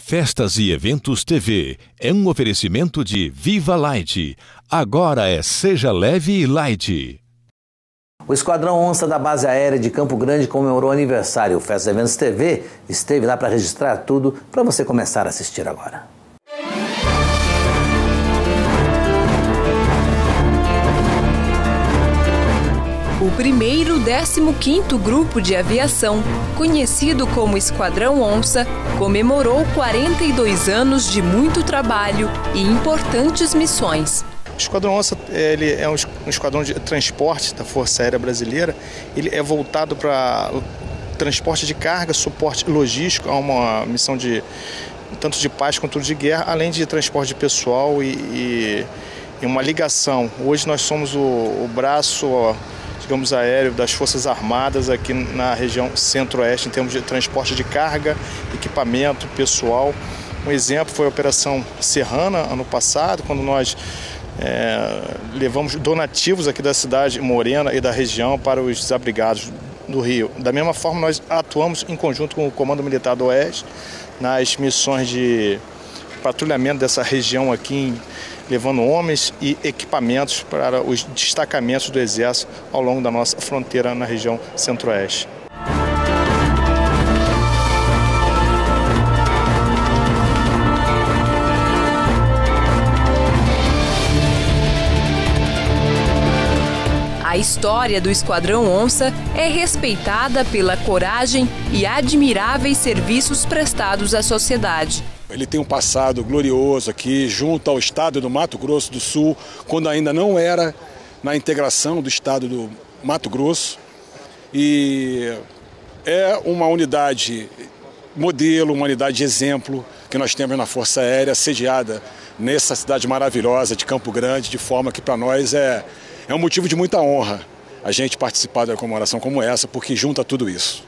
Festas e Eventos TV é um oferecimento de Viva Light. Agora é Seja Leve e Light. O Esquadrão Onça da Base Aérea de Campo Grande comemorou o aniversário. O Festas e Eventos TV esteve lá para registrar tudo, para você começar a assistir agora. O primeiro 15º Grupo de Aviação, conhecido como Esquadrão Onça, comemorou 42 anos de muito trabalho e importantes missões. O Esquadrão Onça ele é um esquadrão de transporte da Força Aérea Brasileira. Ele é voltado para transporte de carga, suporte logístico, a uma missão de tanto de paz quanto de guerra, além de transporte de pessoal e uma ligação. Hoje nós somos o braço, digamos, aéreo das Forças Armadas aqui na região centro-oeste em termos de transporte de carga, equipamento, pessoal. Um exemplo foi a Operação Serrana, ano passado, quando nós levamos donativos aqui da cidade morena e da região para os desabrigados do Rio. Da mesma forma, nós atuamos em conjunto com o Comando Militar do Oeste nas missões de patrulhamento dessa região aqui, levando homens e equipamentos para os destacamentos do Exército ao longo da nossa fronteira na região centro-oeste. A história do Esquadrão Onça é respeitada pela coragem e admiráveis serviços prestados à sociedade. Ele tem um passado glorioso aqui, junto ao estado do Mato Grosso do Sul, quando ainda não era na integração do estado do Mato Grosso. E é uma unidade modelo, uma unidade de exemplo que nós temos na Força Aérea, sediada nessa cidade maravilhosa de Campo Grande, de forma que para nós é um motivo de muita honra a gente participar de uma comemoração como essa, porque junta tudo isso.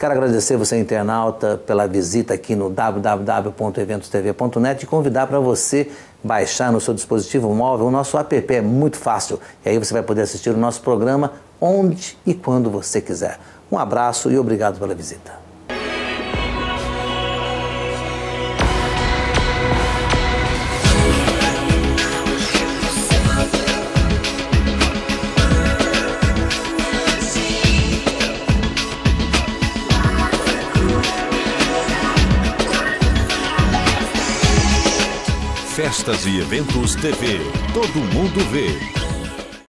Quero agradecer você, internauta, pela visita aqui no www.eventostv.net e convidar para você baixar no seu dispositivo móvel o nosso app. É muito fácil. E aí você vai poder assistir o nosso programa onde e quando você quiser. Um abraço e obrigado pela visita. Festas e Eventos TV. Todo mundo vê.